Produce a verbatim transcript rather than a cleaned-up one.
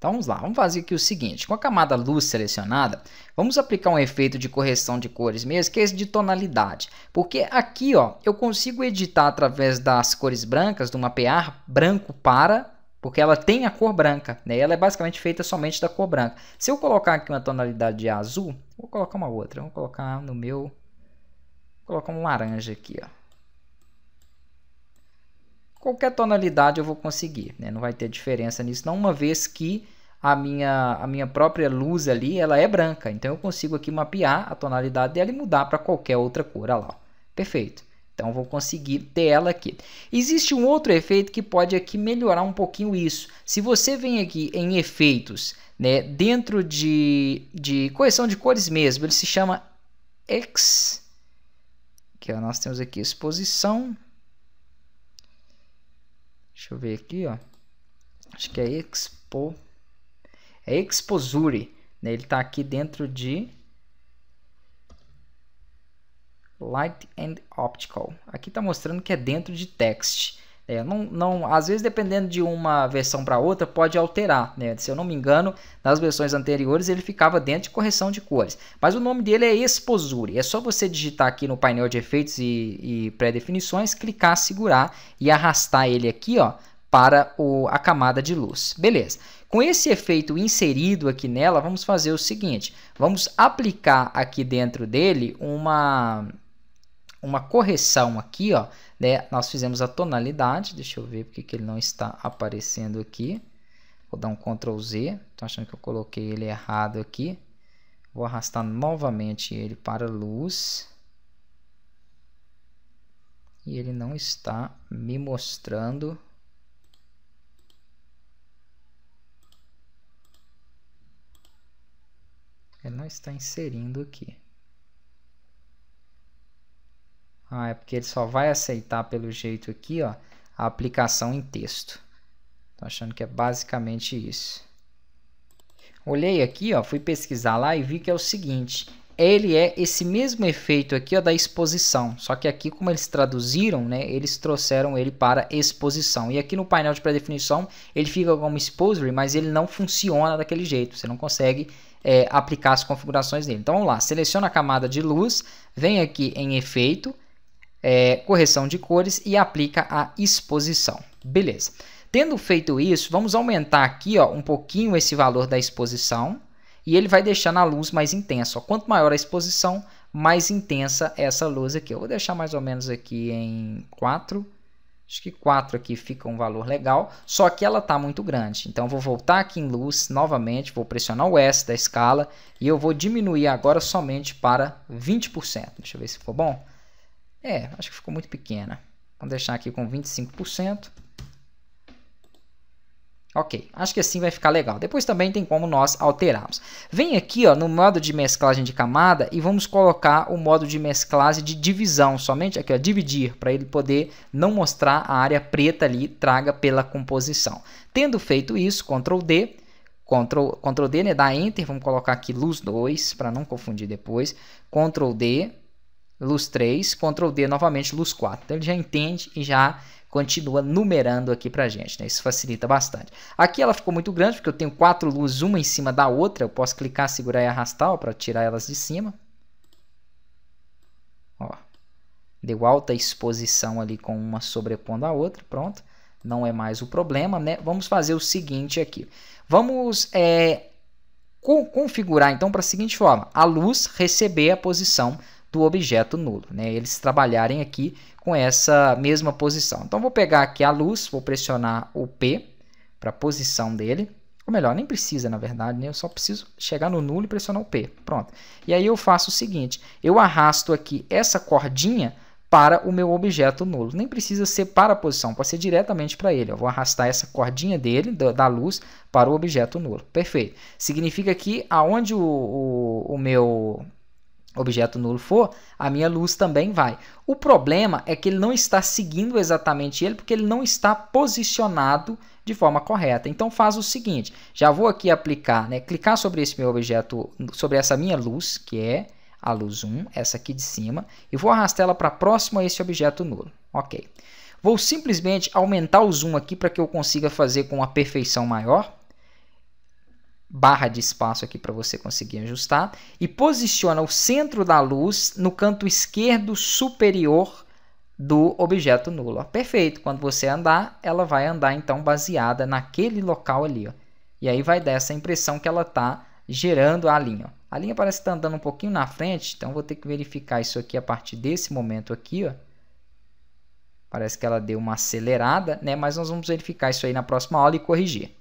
Então vamos lá, vamos fazer aqui o seguinte, com a camada luz selecionada, vamos aplicar um efeito de correção de cores mesmo, que é esse de tonalidade. Porque aqui ó, eu consigo editar através das cores brancas, do mapear branco para, porque ela tem a cor branca, né? Ela é basicamente feita somente da cor branca. Se eu colocar aqui uma tonalidade de azul, vou colocar uma outra, vou colocar no meu, vou colocar um laranja aqui ó. Qualquer tonalidade eu vou conseguir, né? Não vai ter diferença nisso não, uma vez que a minha, a minha própria luz ali ela é branca. Então eu consigo aqui mapear a tonalidade dela e mudar para qualquer outra cor. Olha lá, ó. Perfeito. Então eu vou conseguir ter ela aqui. Existe um outro efeito que pode aqui melhorar um pouquinho isso. Se você vem aqui em efeitos, né, dentro de, de correção de cores mesmo, ele se chama Ex... que nós temos aqui exposição... Deixa eu ver aqui, ó. Acho que é Expo. É Exposure, né? Ele tá aqui dentro de Light and Optical. Aqui tá mostrando que é dentro de Text. É, não, não, às vezes, dependendo de uma versão para outra, pode alterar, né? Se eu não me engano, nas versões anteriores ele ficava dentro de correção de cores. Mas o nome dele é Exposure. É só você digitar aqui no painel de efeitos e, e pré-definições, clicar, segurar e arrastar ele aqui ó, para o, a camada de luz. Beleza. Com esse efeito inserido aqui nela, vamos fazer o seguinte. Vamos aplicar aqui dentro dele uma... uma correção aqui, ó, né? Nós fizemos a tonalidade, deixa eu ver porque que ele não está aparecendo aqui. Vou dar um control zê, estou achando que eu coloquei ele errado aqui. Vou arrastar novamente ele para luz. E ele não está me mostrando. Ele não está inserindo aqui. Ah, é porque ele só vai aceitar pelo jeito aqui, ó, a aplicação em texto. Tô achando que é basicamente isso. Olhei aqui, ó, fui pesquisar lá e vi que é o seguinte. Ele é esse mesmo efeito aqui, ó, da exposição. Só que aqui, como eles traduziram, né, eles trouxeram ele para exposição. E aqui no painel de pré-definição, ele fica como Exposure, mas ele não funciona daquele jeito. Você não consegue... É, aplicar as configurações dele. Então vamos lá, seleciona a camada de luz, vem aqui em efeito, é, correção de cores e aplica a exposição. Beleza. Tendo feito isso, vamos aumentar aqui ó, um pouquinho esse valor da exposição e ele vai deixar na luz mais intensa. Ó, quanto maior a exposição, mais intensa essa luz aqui. Eu vou deixar mais ou menos aqui em quatro. Acho que quatro aqui fica um valor legal, só que ela está muito grande. Então, eu vou voltar aqui em luz novamente, vou pressionar o S da escala e eu vou diminuir agora somente para vinte por cento. Deixa eu ver se ficou bom. É, acho que ficou muito pequena. Vamos deixar aqui com vinte e cinco por cento. Ok, acho que assim vai ficar legal. Depois também tem como nós alterarmos. Vem aqui ó, no modo de mesclagem de camada e vamos colocar o modo de mesclagem de divisão. Somente aqui, ó, dividir, para ele poder não mostrar a área preta ali, traga pela composição. Tendo feito isso, control dê, Ctrl, control dê, né, dá Enter, vamos colocar aqui luz dois, para não confundir depois. control dê, luz três, control dê novamente, luz quatro. Então ele já entende e já... continua numerando aqui pra gente, né? Isso facilita bastante. Aqui ela ficou muito grande, porque eu tenho quatro luzes, uma em cima da outra. Eu posso clicar, segurar e arrastar para tirar elas de cima. Ó, deu alta exposição ali com uma sobrepondo a outra. Pronto, não é mais o problema, né? Vamos fazer o seguinte aqui. Vamos é, co configurar então para a seguinte forma. A luz receber a posição do objeto nulo, né? Eles trabalharem aqui com essa mesma posição. Então vou pegar aqui a luz, vou pressionar o P para a posição dele, ou melhor, nem precisa na verdade, né? Eu só preciso chegar no nulo e pressionar o P, pronto. E aí eu faço o seguinte, eu arrasto aqui essa cordinha para o meu objeto nulo, nem precisa ser para a posição, pode ser diretamente para ele. Eu vou arrastar essa cordinha dele, da luz, para o objeto nulo, perfeito. Significa que aonde o, o, o meu... objeto nulo for, a minha luz também vai. O problema é que ele não está seguindo exatamente ele, porque ele não está posicionado de forma correta. Então faz o seguinte, já vou aqui aplicar, né, clicar sobre esse meu objeto, sobre essa minha luz, que é a luz um, essa aqui de cima, e vou arrastar ela para próximo a esse objeto nulo. Ok. Vou simplesmente aumentar o zoom aqui para que eu consiga fazer com uma perfeição maior. barra de espaço aqui para você conseguir ajustar, e posiciona o centro da luz no canto esquerdo superior do objeto nulo. Ó, perfeito. Quando você andar, ela vai andar então baseada naquele local ali. Ó. E aí vai dar essa impressão que ela está gerando a linha. Ó. A linha parece que está andando um pouquinho na frente, então vou ter que verificar isso aqui a partir desse momento aqui. Ó. Parece que ela deu uma acelerada, né? Mas nós vamos verificar isso aí na próxima aula e corrigir.